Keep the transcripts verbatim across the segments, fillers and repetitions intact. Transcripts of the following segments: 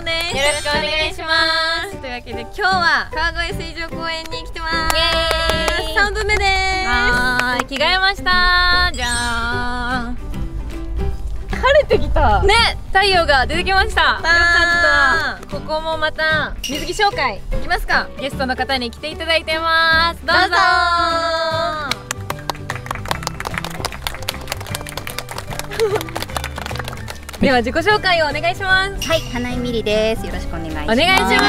んです。よろしくお願いします。というわけで今日は川越水上公園に来てます。イエーイ。三分目です。はーい、着替えました。じゃーん。晴れてきたね、太陽が出てきました。よかった。ここもまた水着紹介いきますか。ゲストの方に来ていただいてます。どうぞ。では自己紹介をお願いします。はい、花井みりです。よろしくお願いします。お願いしま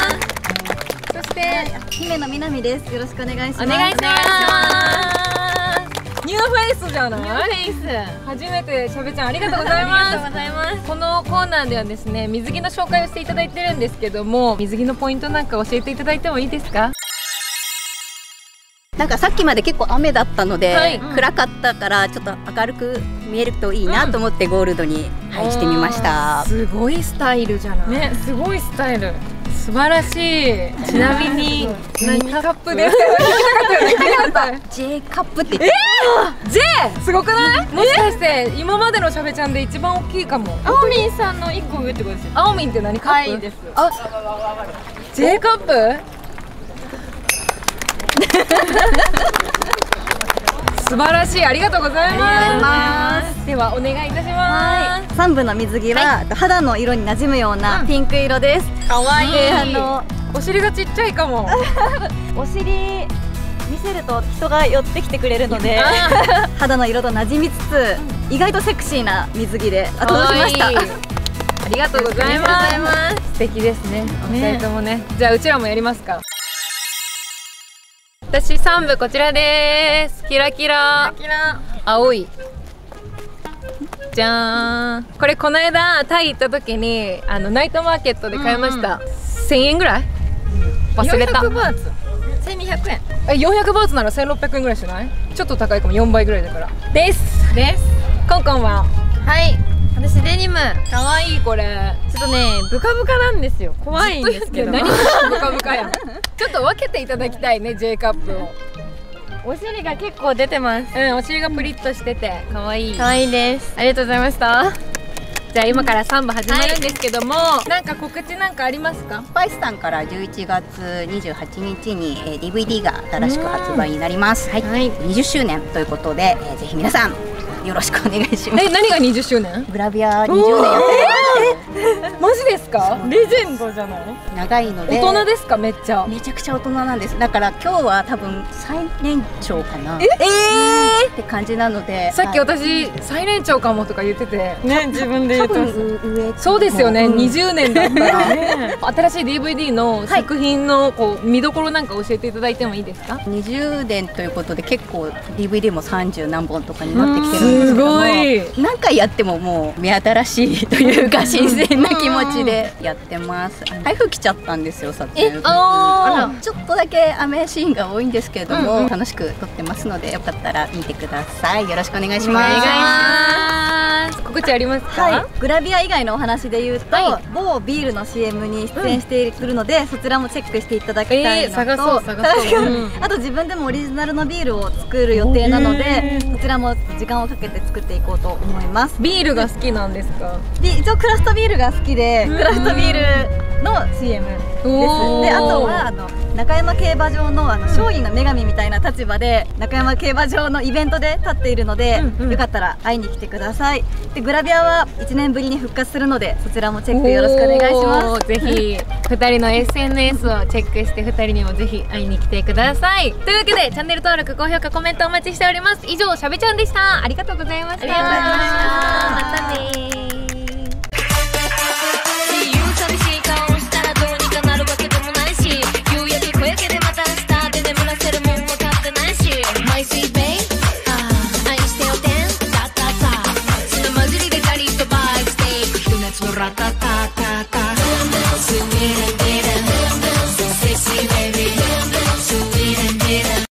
す。そして姫野みなみです。よろしくお願いします。お願いします。ニューフェイスじゃない？ニューフェイス。初めてしゃべちゃんありがとうございます。このコーナーではですね、水着の紹介をしていただいてるんですけども、水着のポイントなんか教えていただいてもいいですか？なんかさっきまで結構雨だったので、はい、暗かったからちょっと明るく見えるといいなと思ってゴールドに、うん、はい、してみました。すごいスタイルじゃない？ね、すごいスタイル。素晴らしい。ちなみに何カップですか？ J カップって言って J すごくない？もしかして今までのしゃべちゃんで一番大きいかも。あおみんさんの一個上ってことですよ。あおみんって何カップです？あ、J カップ？素晴らしい。ありがとうございます。ではお願いいたします。三部の水着は肌の色に馴染むようなピンク色です。可愛い。あのお尻がちっちゃいかも。お尻見せると人が寄ってきてくれるので、肌の色と馴染みつつ意外とセクシーな水着で後押しました。ありがとうございます。素敵ですね。お二人ともね。じゃあうちらもやりますか。私三部こちらです。キラキラ。青い。じゃーん。これこの間タイ行った時にあのナイトマーケットで買いました。せんえんぐらい？忘れた。よんひゃくバーツ。せんにひゃくえん。え、よんひゃくバーツならせんろっぴゃくえんぐらいしない？ちょっと高いかも。よんばいぐらいだから。です。です。コンコンは。はい。私デニム。可愛いこれ。ちょっとねブカブカなんですよ。怖いんですけど。何がブカブカやん。ちょっと分けていただきたいね J カップを。お尻が結構出てます。うん、お尻がプリッとしてて可愛い。可愛いです。ありがとうございました。じゃあ今から三部始まるんですけども、はい、なんか告知なんかありますか？スパイスさんからじゅういちがつにじゅうはちにちに ディーブイディー が新しく発売になります。はい。にじゅっしゅうねんということで、えー、ぜひ皆さんよろしくお願いします。え、何がにじゅっしゅうねん？グラビアにじゅうねんやってる。えー、マジですか？レジェンドじゃない？長いので。大人ですか？めっちゃ。めちゃくちゃ大人なんです。だから今日は多分最年長かな。ええー、って感じなので。さっき私最年長かもとか言ってて。ね、自分で言ってます。そうですよね。にじゅうねんだったら。新しい ディーブイディー の作品のこう見どころなんか教えていただいてもいいですか？にじゅうねんということで結構 ディーブイディー もさんじゅうなんぼんとかになってきてる。すごい。何回やってももう目新しいというか新鮮な気持ちでやってます。台風来ちゃったんですよ撮影。あら。ちょっとだけ雨シーンが多いんですけれども、うん、うん、楽しく撮ってますのでよかったら見てください。よろしくお願いします。お願いします。告知ありますか？はい、グラビア以外のお話で言うと、はい、某ビールの シーエム に出演しているので、うん、そちらもチェックしていただきたいのと、えー、探そう探そうあと自分でもオリジナルのビールを作る予定なので、えー、そちらも時間をかけて作っていこうと思います。ビールが好きなんですか？一応クラフトビールが好きで、クラフトビールの シーエム です。で、あとはあの中山競馬場のあの商人の女神みたいな立場で中山競馬場のイベントで立っているので、うん、うん、よかったら会いに来てください。で、グラビアはいちねんぶりに復活するので、そちらもチェックよろしくお願いします。ぜひふたりの エスエヌエス をチェックしてふたりにもぜひ会いに来てください。というわけでチャンネル登録、高評価、コメントお待ちしております。以上しゃべちゃんでした。ありがとうございました。ありがとうございました。またねー。